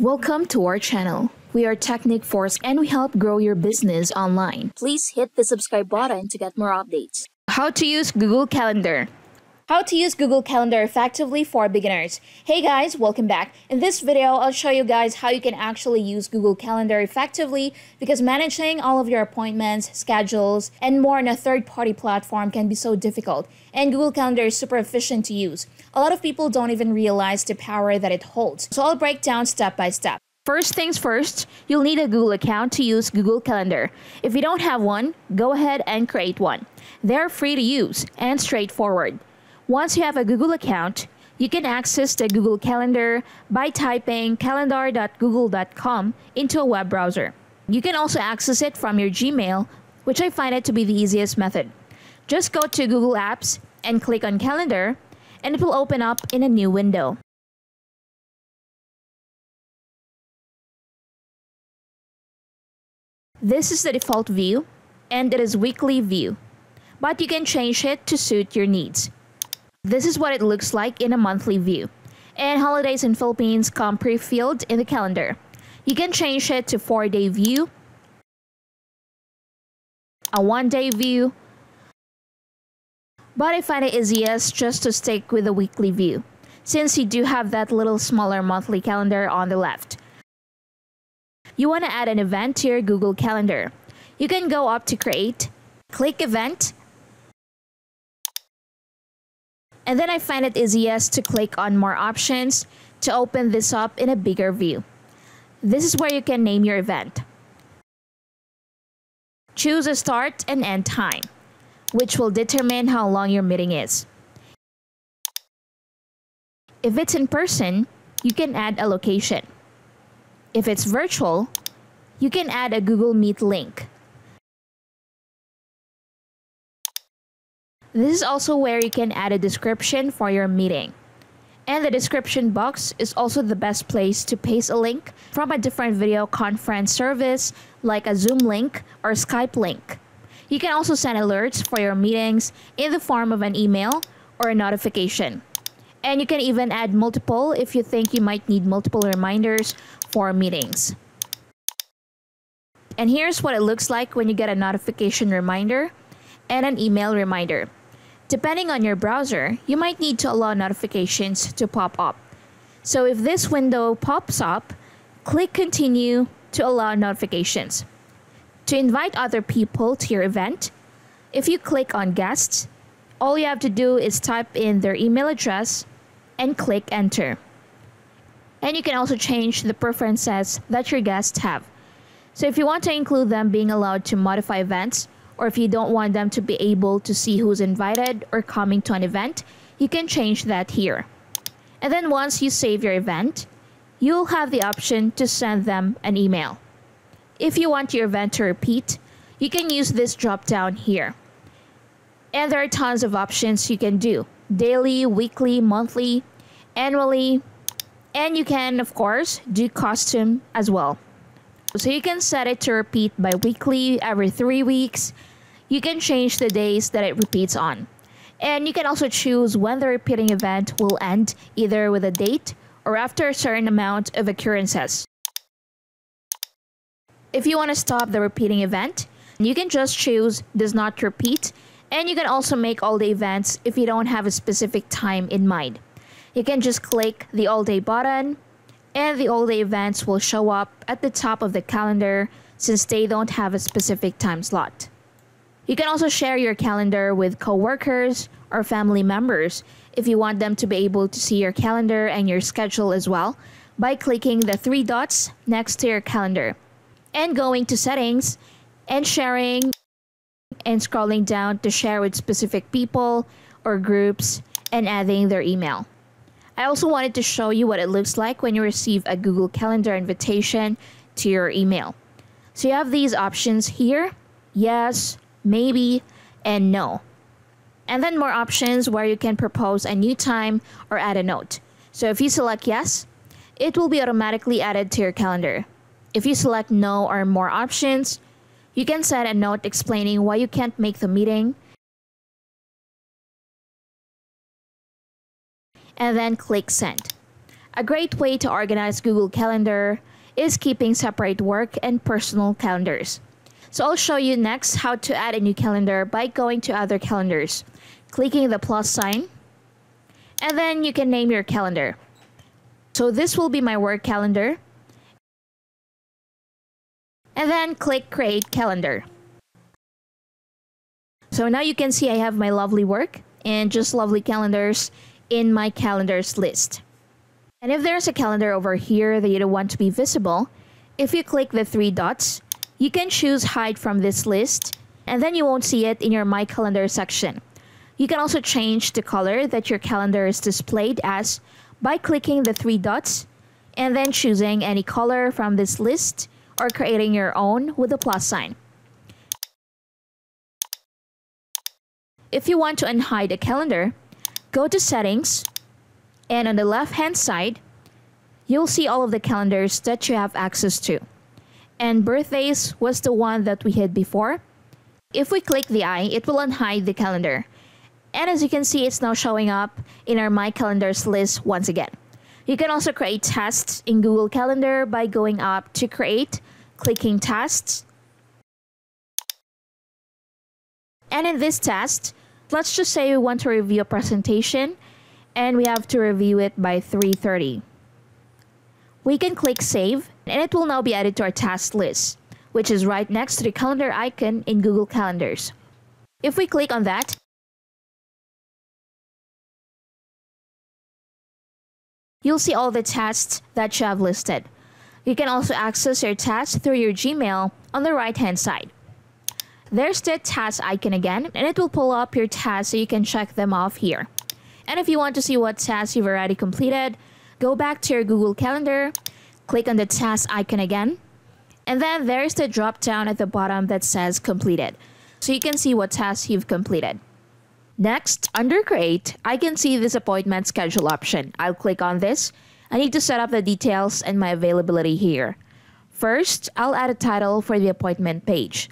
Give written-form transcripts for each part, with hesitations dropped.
Welcome to our channel. We are Teknikforce and we help grow your business online. Please hit the subscribe button to get more updates. How to use Google Calendar. How to use Google Calendar effectively for beginners. Hey guys, welcome back. In this video, I'll show you guys how you can actually use Google Calendar effectively, because managing all of your appointments, schedules, and more on a third-party platform can be so difficult. And Google Calendar is super efficient to use. A lot of people don't even realize the power that it holds. So I'll break down step by step. First things first, you'll need a Google account to use Google Calendar. If you don't have one, go ahead and create one. They're free to use and straightforward. Once you have a Google account, you can access the Google Calendar by typing calendar.google.com into a web browser. You can also access it from your Gmail, which I find it to be the easiest method. Just go to Google Apps and click on Calendar, and it will open up in a new window. This is the default view, and it is weekly view, but you can change it to suit your needs. This is what it looks like in a monthly view. And holidays in Philippines come pre-filled in the calendar. You can change it to 4-day view, a 1-day view, but I find it easiest just to stick with the weekly view, since you do have that little smaller monthly calendar on the left. You want to add an event to your Google Calendar. You can go up to Create, click Event, and then I find it easiest to click on more options to open this up in a bigger view. This is where you can name your event. Choose a start and end time, which will determine how long your meeting is. If it's in person, you can add a location. If it's virtual, you can add a Google Meet link. This is also where you can add a description for your meeting. And the description box is also the best place to paste a link from a different video conference service like a Zoom link or Skype link. You can also send alerts for your meetings in the form of an email or a notification. And you can even add multiple if you think you might need multiple reminders for meetings. And here's what it looks like when you get a notification reminder and an email reminder. Depending on your browser, you might need to allow notifications to pop up. So if this window pops up, click Continue to allow notifications. To invite other people to your event, if you click on Guests, all you have to do is type in their email address and click Enter. And you can also change the preferences that your guests have. So if you want to include them being allowed to modify events, or if you don't want them to be able to see who's invited or coming to an event, you can change that here. And then once you save your event, you'll have the option to send them an email. If you want your event to repeat, you can use this drop down here. And there are tons of options you can do: daily, weekly, monthly, annually, and you can, of course, do custom as well. So you can set it to repeat bi-weekly, every 3 weeks. You can change the days that it repeats on. And you can also choose when the repeating event will end, either with a date or after a certain amount of occurrences. If you want to stop the repeating event, you can just choose Does Not Repeat, and you can also make all day events if you don't have a specific time in mind. You can just click the all day button, and the all day events will show up at the top of the calendar since they don't have a specific time slot. You can also share your calendar with coworkers or family members if you want them to be able to see your calendar and your schedule as well by clicking the 3 dots next to your calendar and going to Settings and Sharing and scrolling down to share with specific people or groups and adding their email. I also wanted to show you what it looks like when you receive a Google Calendar invitation to your email. So you have these options here: yes, maybe, and no. And then more options where you can propose a new time or add a note. So if you select yes, it will be automatically added to your calendar. If you select no or more options, you can send a note explaining why you can't make the meeting, and then click Send. A great way to organize Google Calendar is keeping separate work and personal calendars. So I'll show you next how to add a new calendar by going to Other Calendars, clicking the plus sign, and then you can name your calendar. So this will be my work calendar, and then click Create Calendar. So now you can see I have my lovely work and just lovely calendars in my calendars list. And if there's a calendar over here that you don't want to be visible, if you click the three dots, you can choose hide from this list, and then you won't see it in your My Calendar section. You can also change the color that your calendar is displayed as by clicking the three dots and then choosing any color from this list or creating your own with the plus sign. If you want to unhide a calendar, go to Settings, and on the left-hand side, you'll see all of the calendars that you have access to. And birthdays was the one that we had before. If we click the eye, it will unhide the calendar. And as you can see, it's now showing up in our My Calendars list once again. You can also create tasks in Google Calendar by going up to Create, clicking Tasks. And in this task, let's just say we want to review a presentation and we have to review it by 3:30. We can click Save and it will now be added to our task list, which is right next to the calendar icon in Google Calendars. If we click on that, you'll see all the tasks that you have listed. You can also access your tasks through your Gmail on the right-hand side. There's the task icon again, and it will pull up your tasks so you can check them off here. And if you want to see what tasks you've already completed, go back to your Google Calendar, click on the task icon again, and then there's the drop down at the bottom that says completed, so you can see what tasks you've completed. Next, under Create, I can see this appointment schedule option. I'll click on this. I need to set up the details and my availability here. First, I'll add a title for the appointment page.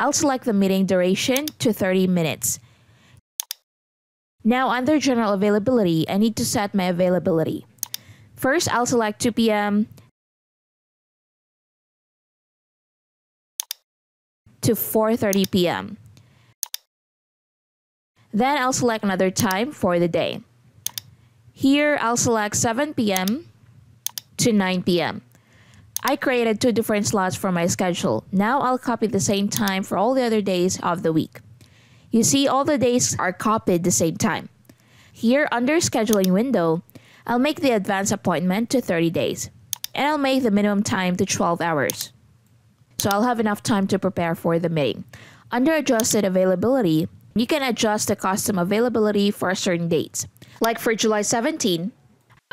I'll select the meeting duration to 30 minutes. Now under general availability, I need to set my availability. First, I'll select 2 p.m. to 4:30 p.m. Then I'll select another time for the day. Here, I'll select 7 p.m. to 9 p.m. I created 2 different slots for my schedule. Now I'll copy the same time for all the other days of the week. You see, all the days are copied the same time. Here, under Scheduling window, I'll make the advance appointment to 30 days. And I'll make the minimum time to 12 hours. So I'll have enough time to prepare for the meeting. Under Adjusted Availability, you can adjust the custom availability for certain dates. Like for July 17,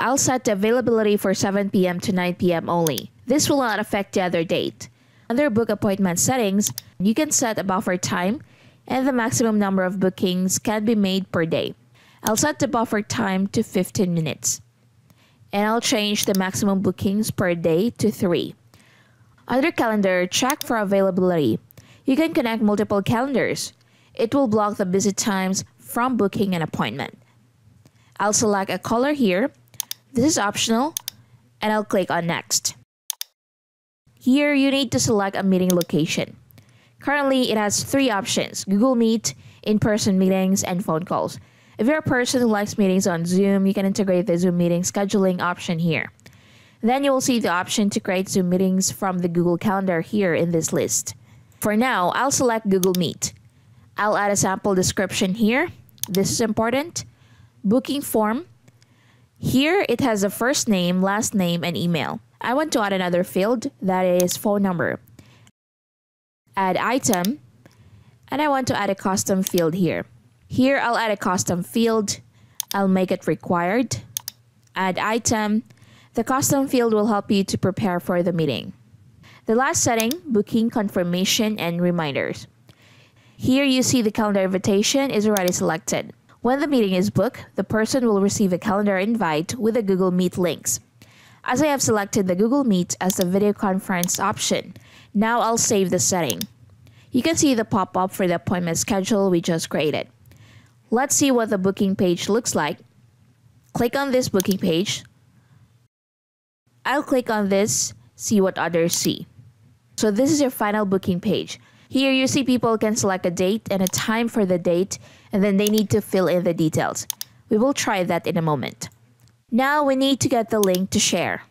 I'll set the availability for 7 p.m. to 9 p.m. only. This will not affect the other date. Under Book Appointment Settings, you can set a buffer time and the maximum number of bookings can be made per day. I'll set the buffer time to 15 minutes. And I'll change the maximum bookings per day to 3. Under Calendar, check for availability. You can connect multiple calendars. It will block the busy times from booking an appointment. I'll select a color here. This is optional, and I'll click on Next. Here, you need to select a meeting location. Currently, it has 3 options: Google Meet, in-person meetings, and phone calls. If you're a person who likes meetings on Zoom, you can integrate the Zoom meeting scheduling option here. Then you will see the option to create Zoom meetings from the Google Calendar here in this list. For now, I'll select Google Meet. I'll add a sample description here. This is important. Booking form. Here, it has a first name, last name, and email. I want to add another field, that is phone number. Add item. And I want to add a custom field here. Here, I'll add a custom field. I'll make it required. Add item. The custom field will help you to prepare for the meeting. The last setting, booking confirmation and reminders. Here you see the calendar invitation is already selected. When the meeting is booked, the person will receive a calendar invite with the Google Meet links. As I have selected the Google Meet as the video conference option, now I'll save the setting. You can see the pop-up for the appointment schedule we just created. Let's see what the booking page looks like. Click on this booking page. I'll click on this, see what others see. So this is your final booking page. Here you see people can select a date and a time for the date, and then they need to fill in the details. We will try that in a moment. Now we need to get the link to share.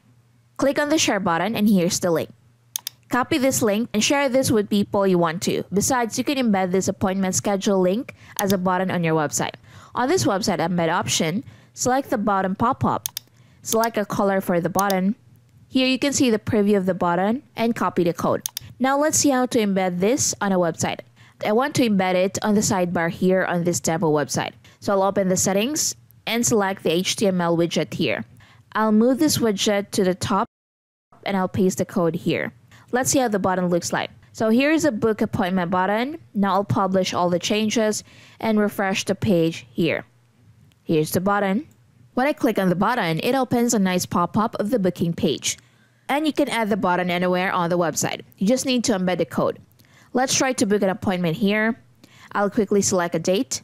Click on the share button and here's the link. Copy this link and share this with people you want to. Besides, you can embed this appointment schedule link as a button on your website. On this website embed option, select the button pop-up. Select a color for the button. Here you can see the preview of the button and copy the code. Now let's see how to embed this on a website. I want to embed it on the sidebar here on this demo website. So I'll open the settings and select the HTML widget here. I'll move this widget to the top and I'll paste the code here. Let's see how the button looks like. So here is a book appointment button. Now I'll publish all the changes and refresh the page here. Here's the button. When I click on the button, it opens a nice pop-up of the booking page. And you can add the button anywhere on the website. You just need to embed the code. Let's try to book an appointment here. I'll quickly select a date.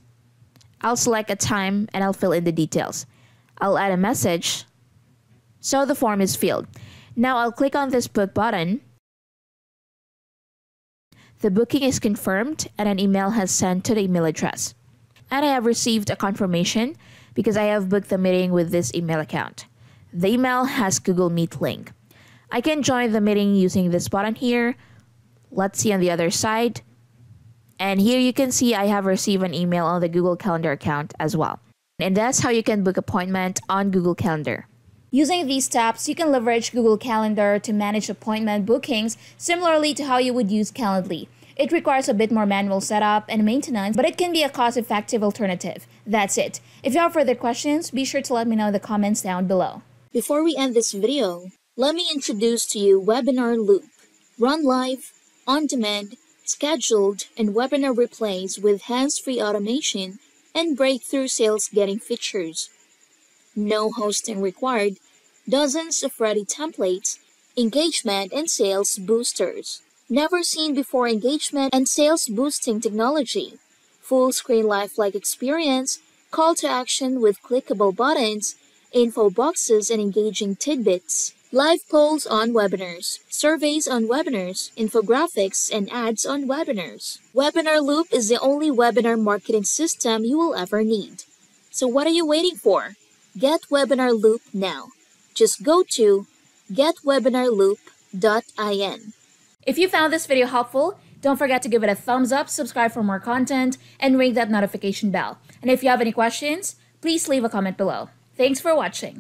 I'll select a time and I'll fill in the details. I'll add a message. So the form is filled. Now I'll click on this book button. The booking is confirmed and an email has sent to the email address. And I have received a confirmation because I have booked the meeting with this email account. The email has Google Meet link. I can join the meeting using this button here. Let's see on the other side. And here you can see I have received an email on the Google Calendar account as well. And that's how you can book appointment on Google Calendar. Using these steps, you can leverage Google Calendar to manage appointment bookings similarly to how you would use Calendly. It requires a bit more manual setup and maintenance, but it can be a cost-effective alternative. That's it. If you have further questions, be sure to let me know in the comments down below. Before we end this video, let me introduce to you Webinar Loop. Run live, on-demand, scheduled, and webinar replays with hands-free automation and breakthrough sales-getting features. No hosting required, dozens of ready templates, engagement and sales boosters. Never seen before engagement and sales boosting technology. Full-screen lifelike experience, call to action with clickable buttons, info boxes and engaging tidbits. Live polls on webinars, surveys on webinars, infographics, and ads on webinars. Webinar Loop is the only webinar marketing system you will ever need. So what are you waiting for? Get Webinar Loop now. Just go to getwebinarloop.in. If you found this video helpful, don't forget to give it a thumbs up, subscribe for more content, and ring that notification bell. And if you have any questions, please leave a comment below. Thanks for watching.